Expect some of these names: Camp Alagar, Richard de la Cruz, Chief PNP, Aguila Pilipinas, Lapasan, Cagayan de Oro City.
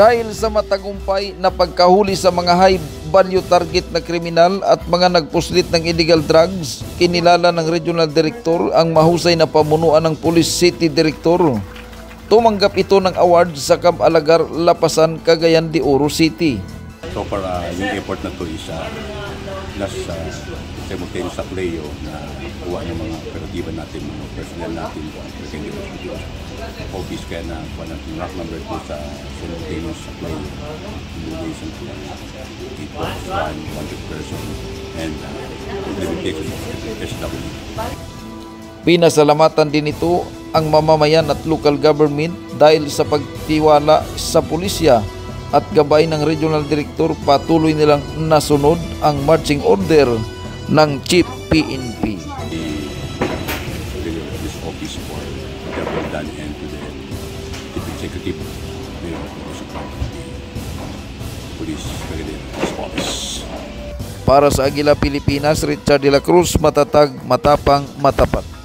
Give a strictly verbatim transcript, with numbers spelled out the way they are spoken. Dahil sa matagumpay na pagkahuli sa mga high-value target na kriminal at mga nagpuslit ng illegal drugs, kinilala ng Regional Director ang mahusay na pamunuan ng Police City Director. Tumanggap ito ng award sa Camp Alagar, Lapasan, Cagayan de Oro City. So far, uh, yung effort na ito is uh, nasa simultaneous sa playo na kuha ng mga operatiba natin, mga personnel natin, office kaya na kuha natin rock number two sa simultaneous sa playo, mobilization to eight plus one hundred person and implementation of S W. Pinasalamatan din ito ang mamamayan at local government dahil sa pagtiwala sa pulisya at gabay ng Regional Director patuloy nilang nasunod ang marching order ng Chief P N P. This office for the done and to the Chief Executive Police Office. Para sa Aguila Pilipinas, Richard de la Cruz, matatag, matapang, matapat.